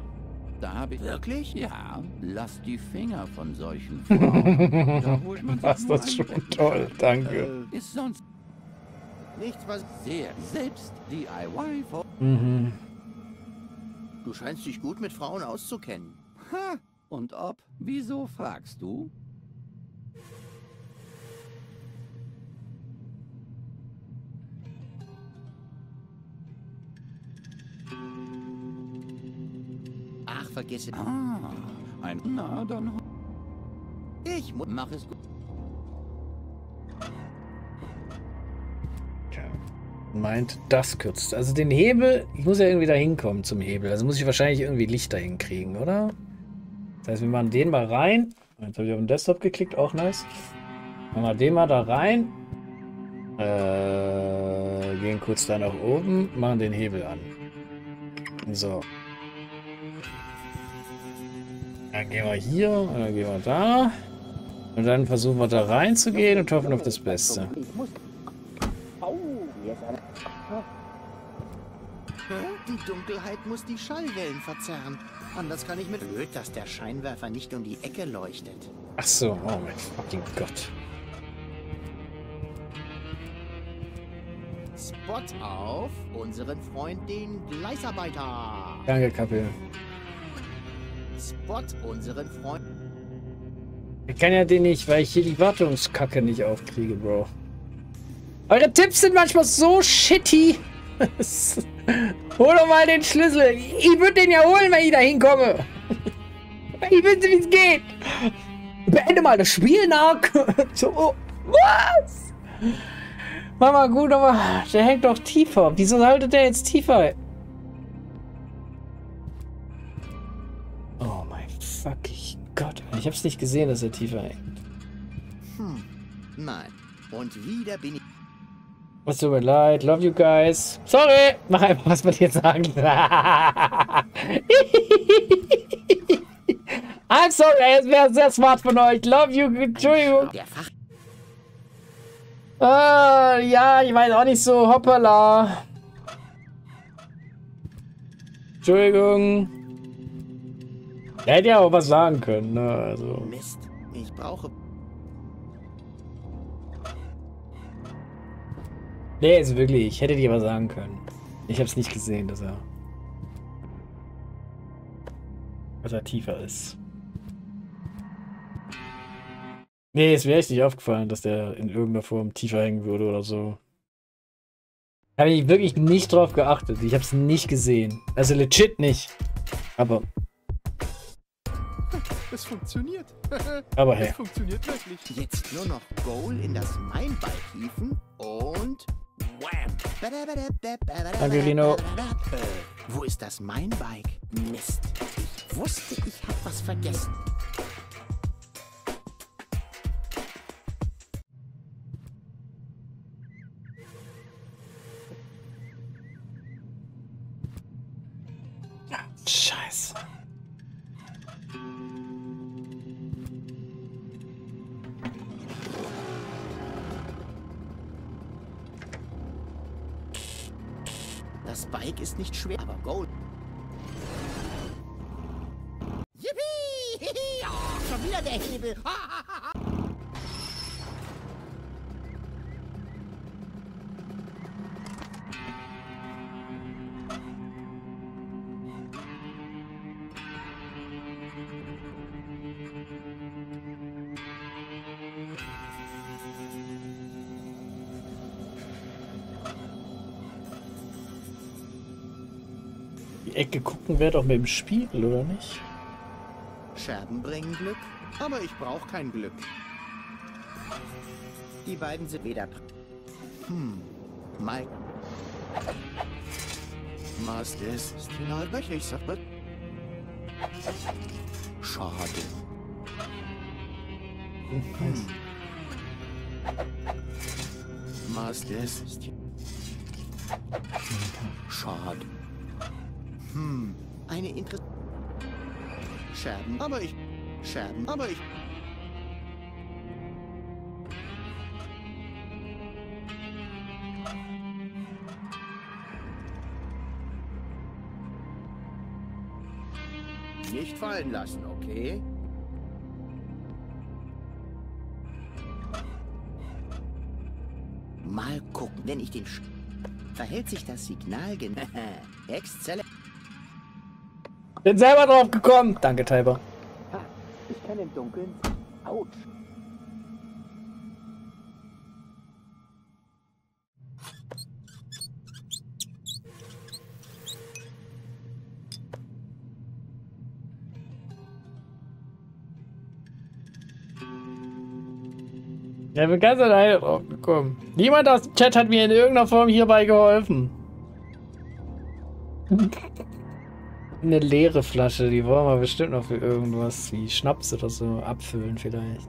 Da habe ich wirklich? Ja, lass die Finger von solchen Frauen. Da holt man sich das schon ein. Toll, danke. Ist sonst nichts, was sehr selbst DIY. Mhm. Du scheinst dich gut mit Frauen auszukennen. Ha! Und ob? Wieso fragst du? Vergesse. Ah, ein. Na, dann. Ich mach es gut. Okay. meint, das kürzt. Also den Hebel, ich muss ja irgendwie da hinkommen zum Hebel. Also muss ich wahrscheinlich irgendwie Licht dahin kriegen, oder? Das heißt, wir machen den mal rein. Jetzt habe ich auf den Desktop geklickt, auch nice. Machen wir den mal da rein. Gehen kurz da nach oben, machen den Hebel an. So. Dann gehen wir hier und dann gehen wir da. Und dann versuchen wir da reinzugehen und hoffen auf das Beste. Die Dunkelheit muss die Schallwellen verzerren. Anders kann ich mit Öl, dass der Scheinwerfer nicht um die Ecke leuchtet. Ach so, oh mein fucking Gott. Spot auf unseren Freund, den Gleisarbeiter. Danke, Kappel. Spot unseren Freund. Ich kann ja den nicht, weil ich hier die Wartungskacke nicht aufkriege, Bro. Eure Tipps sind manchmal so shitty. Hol doch mal den Schlüssel. Ich würde den ja holen, wenn ich da hinkomme. Ich wüsste, wie es geht. Beende mal das Spiel, Nark. So, oh, was? Mach mal gut, aber der hängt doch tiefer. Wieso haltet der jetzt tiefer? Oh mein fucking Gott. Ich hab's nicht gesehen, dass er tiefer hängt. Hm, nein. Und wieder bin ich... Es tut mir leid, love you guys. Sorry, mach einfach, was wir dir sagen. I'm sorry, es wäre sehr smart von euch. Love you, Entschuldigung. Ja, ich meine auch nicht so, hoppala. Entschuldigung. Ich hätte ja auch was sagen können, ne? Also. Mist, ich brauche... Nee, ist wirklich. Ich hätte dir aber sagen können. Ich hab's nicht gesehen, dass er tiefer ist. Nee, es wäre echt nicht aufgefallen, dass der in irgendeiner Form tiefer hängen würde oder so. Da habe ich wirklich nicht drauf geachtet. Ich hab's nicht gesehen. Also legit nicht. Aber... Es funktioniert. Aber hey. Es funktioniert wirklich. Jetzt nur noch Goal in das Mainbein hieven und... Danke, Lino. Wo ist das Mainbike? Mist. Ich wusste, ich habe was vergessen. Ja, scheiße. Das Bike ist nicht schwer, aber Gold. Yippie! Oh, schon wieder der Hebel. Ecke gucken wäre doch mit dem Spiegel, oder nicht? Scherben bringen Glück, aber ich brauche kein Glück. Die beiden sind weder... Mike. Mast ist halt wirklich, sag mal. Schade. Mast ist... Schade. Eine interessante... Scherben, aber ich... Nicht fallen lassen, okay? Mal gucken, wenn ich den... Verhält sich das Signal genau? Exzellent. Bin selber drauf gekommen. Danke, Tiber. Ich kann im Dunkeln. Autsch. Ja, wir ganz alleine drauf gekommen. Niemand aus dem Chat hat mir in irgendeiner Form hierbei geholfen. Eine leere Flasche, die wollen wir bestimmt noch für irgendwas wie Schnaps oder so abfüllen vielleicht.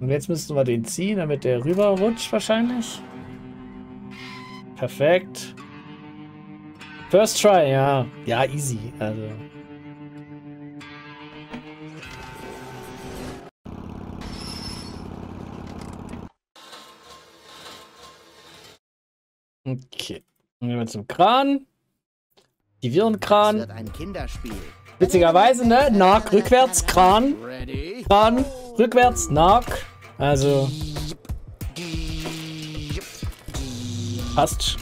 Und jetzt müssen wir den ziehen, damit der rüberrutscht wahrscheinlich. Perfekt. First try, ja. Ja, easy, also. Okay, dann gehen wir zum Kran. Die Virenkran. Das wird ein Kinderspiel. Witzigerweise, ne? Nark rückwärts, Kran. Kran rückwärts, Nark. Also. Passt.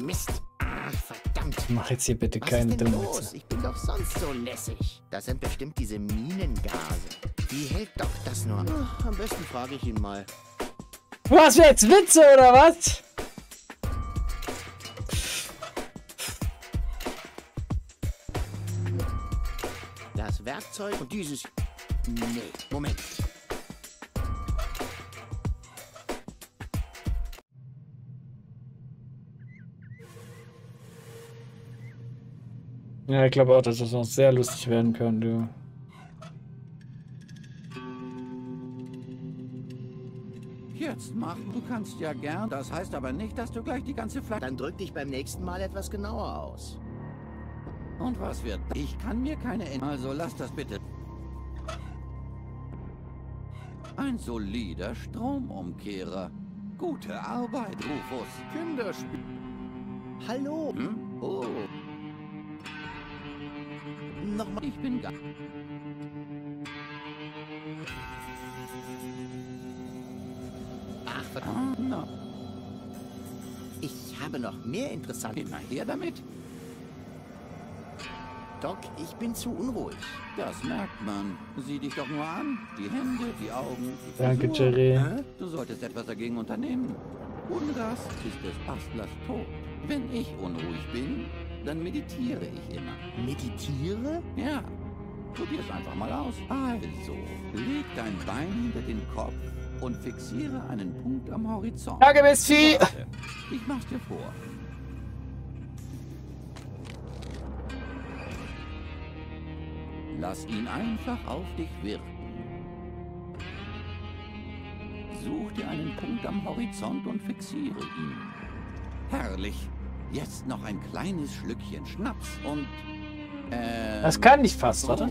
Mist. Ach, verdammt. Mach jetzt hier bitte keine dummen Witze. Ich bin doch sonst so lässig. Das sind bestimmt diese Minengase. Wie hält doch das nur? Ach, am besten frage ich ihn mal. Was für jetzt Witze oder was? Das Werkzeug und dieses... Nee, Moment. Ja, ich glaube auch, dass das noch sehr lustig werden kann, du. Jetzt, Martin, du kannst ja gern. Das heißt aber nicht, dass du gleich die ganze Flagge... Dann drück dich beim nächsten Mal etwas genauer aus. Und was wird? Ich kann mir keine... Also lass das bitte. Ein solider Stromumkehrer. Gute Arbeit, Rufus. Kinderspiel. Hallo. Hm? Oh. Nochmal. Ich bin... Ach, verdammt. Oh, no. Ich habe noch mehr Interessantes. Immer her damit. Doc, ich bin zu unruhig. Das merkt man. Sieh dich doch nur an. Die Hände, die Augen. Danke, Jerry. Du solltest etwas dagegen unternehmen. Ohne das ist des Bastlers Tod. Wenn ich unruhig bin, dann meditiere ich immer. Meditiere? Ja. Probier es einfach mal aus. Also, leg dein Bein hinter den Kopf und fixiere einen Punkt am Horizont. Danke, Miss Vieh. Ich mach's dir vor. Lass ihn einfach auf dich wirken. Such dir einen Punkt am Horizont und fixiere ihn. Herrlich. Jetzt noch ein kleines Schlückchen Schnaps und... Das kann nicht fast, oder?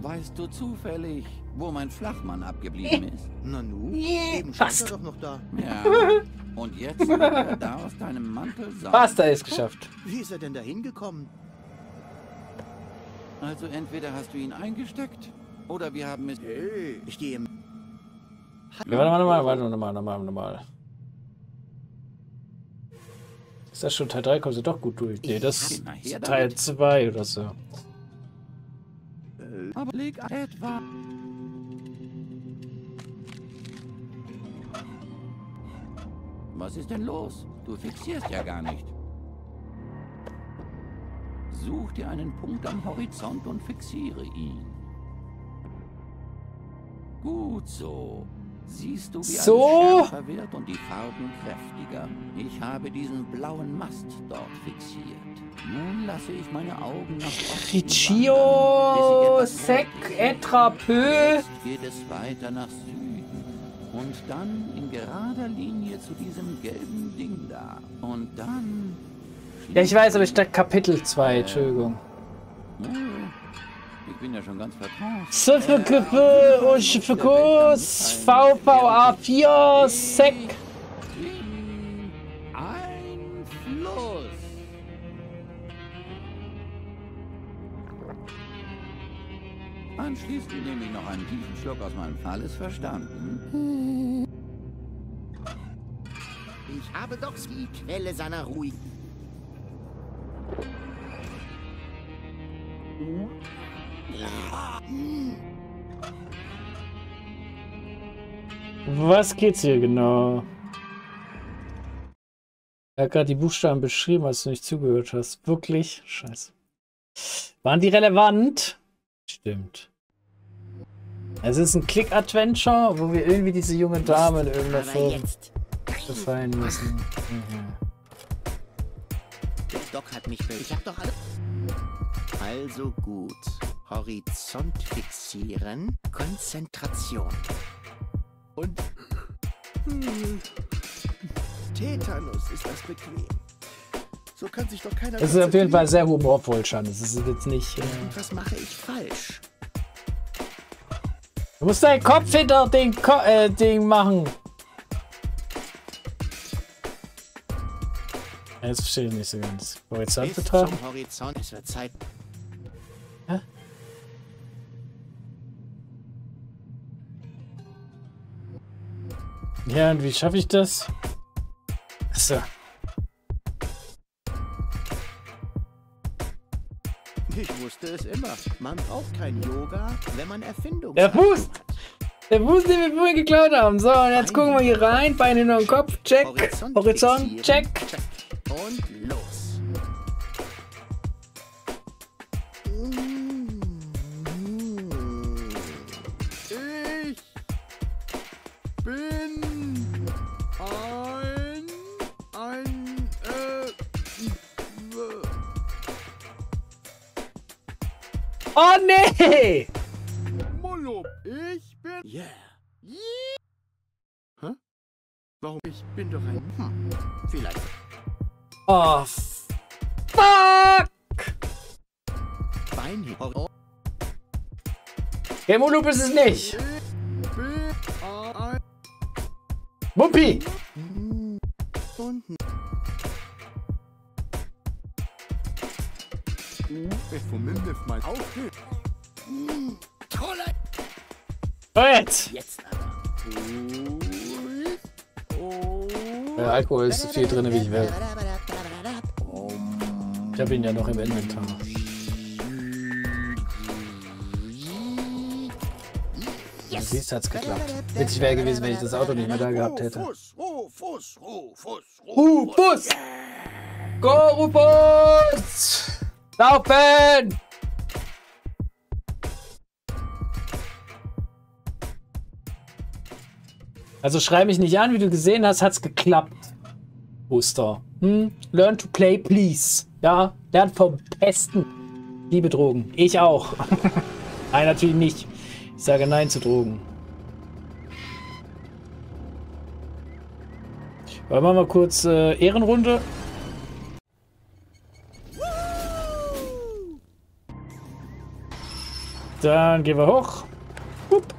Weißt du zufällig, wo mein Flachmann abgeblieben ist? Nanu, eben fast. Ist er doch noch da. Ja. Und jetzt wird er da aus deinem Mantel saugen. Fast, da ist geschafft. Wie ist er denn da hingekommen? Also entweder hast du ihn eingesteckt, oder wir haben es... Hey, ich gehe... Warte mal. Ist das schon Teil 3? Kommst du doch gut durch. Nee, das ist Teil 2 oder so. Aber leg etwa... Was ist denn los? Du fixierst ja gar nicht. Such dir einen Punkt am Horizont und fixiere ihn. Gut so. Siehst du, wie alles schärfer wird und die Farben kräftiger. Ich habe diesen blauen Mast dort fixiert. Nun lasse ich meine Augen nach Osten wandern. Bis ich etwas fertig bin, geht es weiter nach Süden. Und dann in gerader Linie zu diesem gelben Ding da. Und dann... Ja, ich weiß, aber ich dachte Kapitel 2, Entschuldigung. Ich bin ja schon ganz VVA4 Sec. Ein Fluss. Anschließend nehme ich noch einen tiefen Schluck aus meinem Fall, ist verstanden. Ich habe doch die Quelle seiner Ruhe. Was geht's hier genau? Er hat gerade die Buchstaben beschrieben, als du nicht zugehört hast. Wirklich? Scheiße. Waren die relevant? Stimmt. Es ist ein Click-Adventure, wo wir irgendwie diese junge Dame in irgendeiner Form befallen müssen. Der Doc hat mich ich hab doch alles. Also gut. Horizont fixieren, Konzentration. Und Tetanus ist das bequem. So kann sich doch keiner. Es ist auf jeden Fall sehr humorvoll schon. Es ist jetzt nicht. Was mache ich falsch? Du musst deinen Kopf hinter den Ding machen. Jetzt verstehe ich nicht so ganz. Horizont betrachten. Bis zum Horizont, es wird Zeit. Hä? Ja, und wie schaffe ich das? Achso. Ich wusste es immer. Man braucht kein Yoga, wenn man Erfindung. Der Fuß! Hat. Der Fuß, den wir vorhin geklaut haben. So, und jetzt gucken wir hier rein. Beine hinter den Kopf. Check. Horizont. Check. Und los. Ich bin Oh nee! Molob, ich bin. Yeah. Hä? Warum? Ich bin doch ein. Vielleicht. Oh fuck! Bein. Der Molob ist es nicht. Muppi! Jetzt! Der Alkohol ist so viel drin, wie ich will. Ich habe ihn ja noch im Inventar. Yes. Siehst, hat's geklappt. Witzig wäre gewesen, wenn ich das Auto nicht mehr da gehabt hätte. Rufus! Go, Rufus! Laufen! Also schrei mich nicht an, wie du gesehen hast, hat's geklappt. Booster. Learn to play, please. Ja, lernt vom Besten. Liebe Drogen. Ich auch. Nein, natürlich nicht. Ich sage Nein zu Drogen. Wollen wir mal kurz Ehrenrunde? Dann gehen wir hoch. Hup.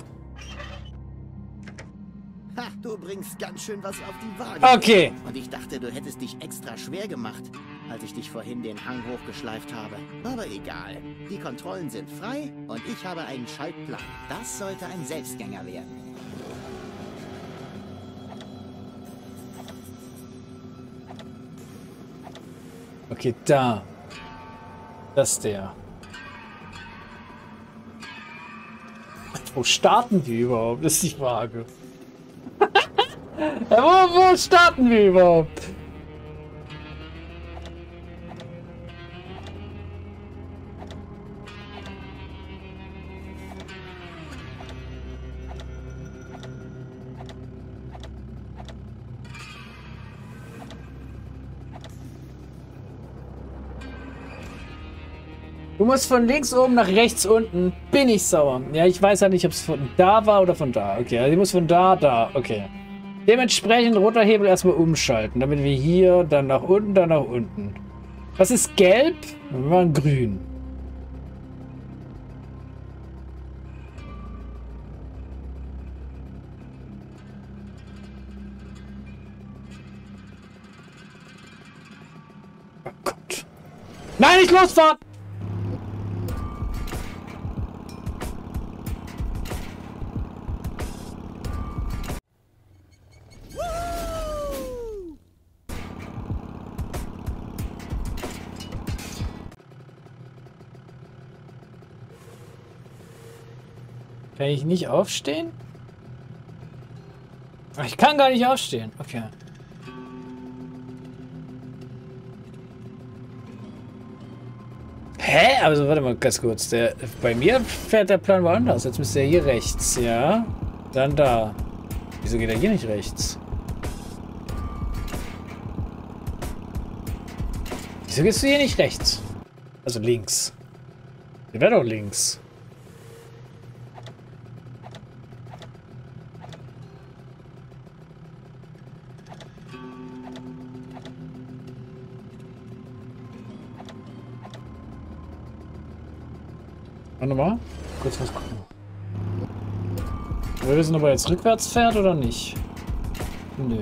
Ha, du bringst ganz schön was auf die Waage. Okay. Und ich dachte, du hättest dich extra schwer gemacht, als ich dich vorhin den Hang hochgeschleift habe. Aber egal. Die Kontrollen sind frei und ich habe einen Schaltplan. Das sollte ein Selbstgänger werden. Okay, da. Das ist der. Wo starten wir überhaupt? Das ist die Frage. Wo starten wir überhaupt? Du musst von links oben nach rechts unten. Bin ich sauer. Ja, ich weiß ja nicht, ob es von da war oder von da. Okay, also ich muss von da. Okay. Dementsprechend roter Hebel erstmal umschalten, damit wir hier, dann nach unten, dann nach unten. Was ist gelb? Wir waren grün. Oh Gott. Nein, nicht losfahren! Kann ich nicht aufstehen? Ach, ich kann gar nicht aufstehen. Okay. Hä? Also warte mal ganz kurz. Bei mir fährt der Plan woanders. Jetzt müsste er hier rechts, ja? Dann da. Wieso geht er hier nicht rechts? Wieso gehst du hier nicht rechts? Also links. Der wäre doch links. Warte mal, kurz was gucken. Wir wissen, ob er jetzt rückwärts fährt oder nicht. Nö.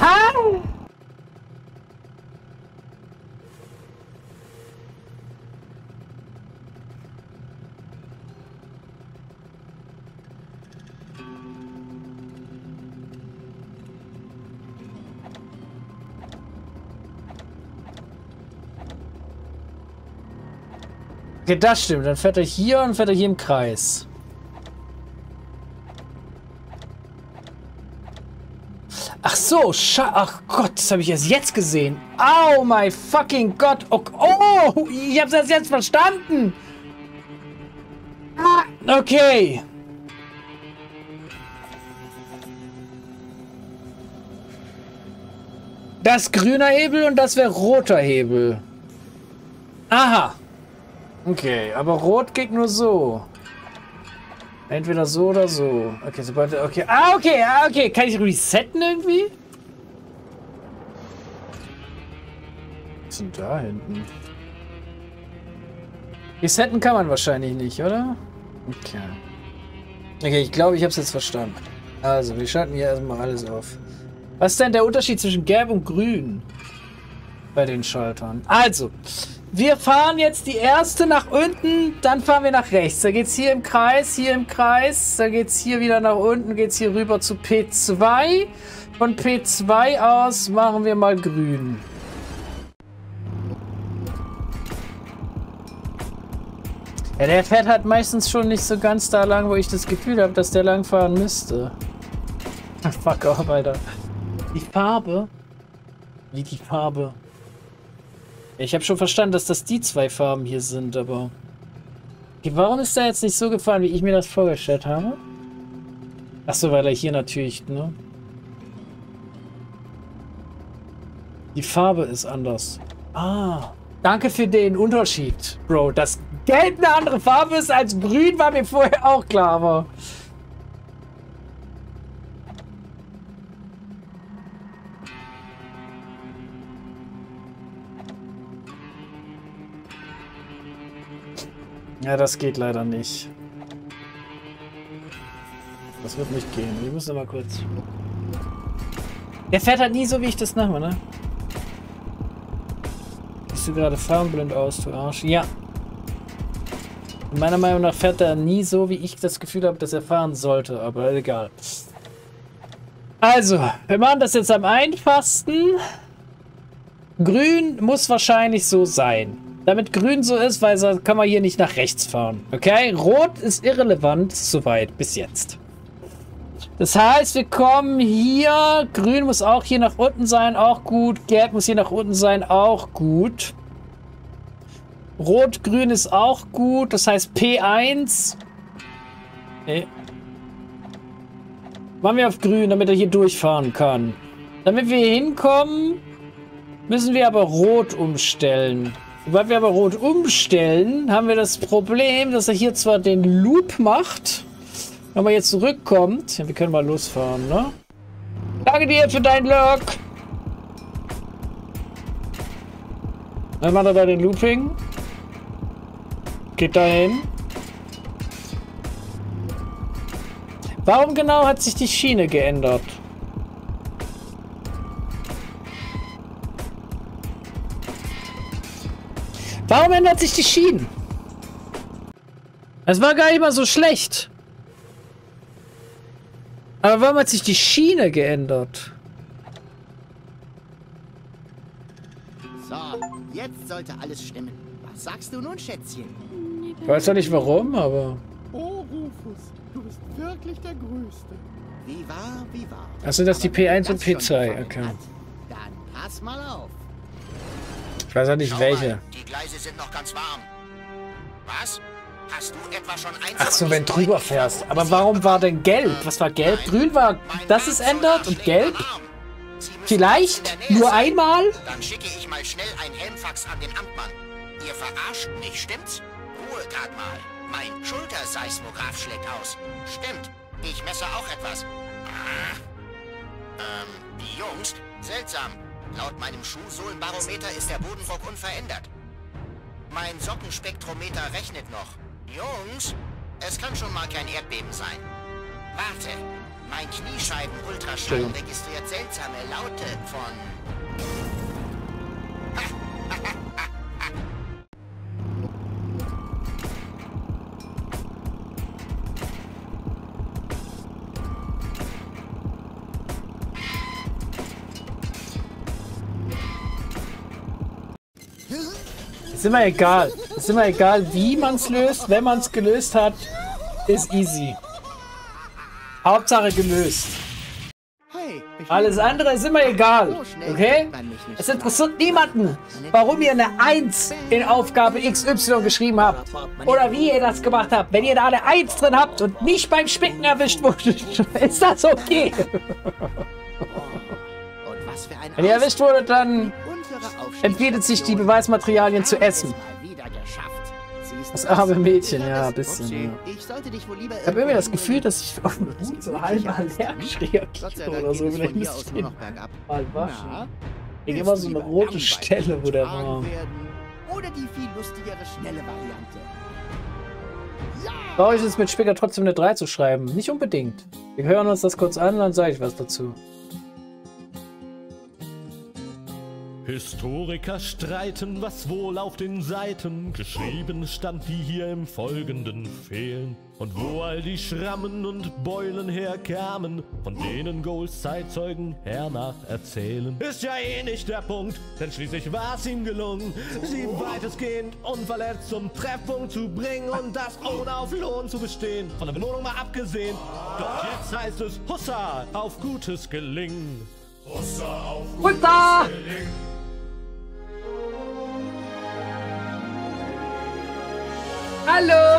Ha! Okay, das stimmt. Dann fährt er hier und fährt er hier im Kreis. Ach so, ach Gott, das habe ich erst jetzt gesehen. Oh my fucking Gott. Oh, ich habe es erst jetzt verstanden. Okay. Das grüner Hebel und das wäre roter Hebel. Aha. Okay, aber rot geht nur so. Entweder so oder so. Okay, sobald... Okay. Okay. Kann ich resetten irgendwie? Was ist denn da hinten? Resetten kann man wahrscheinlich nicht, oder? Okay. Okay, ich glaube, ich habe es jetzt verstanden. Also, wir schalten hier erstmal alles auf. Was ist denn der Unterschied zwischen Gelb und Grün? Bei den Schaltern. Also... Wir fahren jetzt die erste nach unten, dann fahren wir nach rechts. Da geht's hier im Kreis, da geht's hier wieder nach unten, geht's hier rüber zu P2. Von P2 aus machen wir mal grün. Ja, der fährt halt meistens schon nicht so ganz da lang, wo ich das Gefühl habe, dass der lang fahren müsste. Fuck off, Alter. Die Farbe? Wie die Farbe? Ich habe schon verstanden, dass das die zwei Farben hier sind, aber... Okay, warum ist der jetzt nicht so gefahren, wie ich mir das vorgestellt habe? Achso, weil er hier natürlich, ne? Die Farbe ist anders. Ah, danke für den Unterschied, Bro. Dass Gelb eine andere Farbe ist als Grün, war mir vorher auch klar, aber... Ja, das geht leider nicht. Das wird nicht gehen. Ich muss mal kurz... Der fährt halt nie so, wie ich das mache, ne? Siehst du gerade farbenblind aus, du Arsch? Ja. Meiner Meinung nach fährt er nie so, wie ich das Gefühl habe, dass er fahren sollte. Aber egal. Also, wir machen das jetzt am einfachsten. Grün muss wahrscheinlich so sein. Damit grün so ist, weil sonst kann man hier nicht nach rechts fahren. Okay? Rot ist irrelevant, soweit bis jetzt. Das heißt, wir kommen hier. Grün muss auch hier nach unten sein, auch gut. Gelb muss hier nach unten sein, auch gut. Rot-Grün ist auch gut. Das heißt P1. Nee. Machen wir auf grün, damit er hier durchfahren kann. Damit wir hier hinkommen, müssen wir aber rot umstellen. Sobald wir aber rot umstellen, haben wir das Problem, dass er hier zwar den Loop macht, wenn man jetzt zurückkommt. Ja, wir können mal losfahren, ne? Danke dir für deinen Lurk! Dann macht er da den Looping. Geht dahin. Warum genau hat sich die Schiene geändert? Warum ändert sich die Schienen? Es war gar nicht mal so schlecht. Aber warum hat sich die Schiene geändert? So, jetzt sollte alles stimmen. Was sagst du nun, Schätzchen? Ich weiß ja nicht warum, aber... Oh, Rufus, du bist wirklich der Größte. Wie wahr, wie wahr. Also das sind die P1 und P2, okay. Dann pass mal auf. Ich weiß auch nicht welche. Die Gleise sind noch ganz warm. Was? Hast du etwa schon eins? Ach so, wenn du drüber fährst. Aber warum war denn gelb? Was war gelb? Grün war, dass es ändert und gelb? Vielleicht? Nur einmal? Dann schicke ich mal schnell ein Helmfax an den Amtmann. Ihr verarscht mich, stimmt's? Ruhe grad mal. Mein Schulterseismograph schlägt aus. Stimmt. Ich messe auch etwas. Die Jungs? Seltsam. Laut meinem Schuhsohlenbarometer ist der Bodendruck unverändert. Mein Sockenspektrometer rechnet noch. Jungs, es kann schon mal kein Erdbeben sein. Warte, mein Kniescheiben-Ultraschall registriert seltsame Laute von... Ist immer egal. Ist immer egal, wie man es löst. Wenn man es gelöst hat, ist easy. Hauptsache gelöst. Alles andere ist immer egal. Okay? Es interessiert niemanden, warum ihr eine 1 in Aufgabe XY geschrieben habt. Oder wie ihr das gemacht habt. Wenn ihr da eine 1 drin habt und nicht beim Spicken erwischt wurdet, ist das okay. Wenn ihr erwischt wurdet, dann... entbietet sich die Beweismaterialien zu essen. Das arme Mädchen, ja, ein bisschen. Ich habe immer das Gefühl, dass ich auf dem Hut so halb allergisch reagiere oder so. Vielleicht müsste ich mal waschen. Ich habe immer so eine rote Stelle, wo der war. Brauche ich es mit Spicker trotzdem eine 3 zu schreiben? Nicht unbedingt. Wir hören uns das kurz an, dann sage ich was dazu. Historiker streiten, was wohl auf den Seiten geschrieben stand, die hier im Folgenden fehlen. Und wo all die Schrammen und Beulen herkamen, von denen Goals Zeitzeugen hernach erzählen. Ist ja eh nicht der Punkt, denn schließlich war's ihm gelungen, sie weitestgehend unverletzt zum Treffpunkt zu bringen und das ohne auf Lohn zu bestehen. Von der Belohnung mal abgesehen, doch jetzt heißt es Hussa auf gutes Gelingen. Hussa auf gutes Gelingen. Hallo!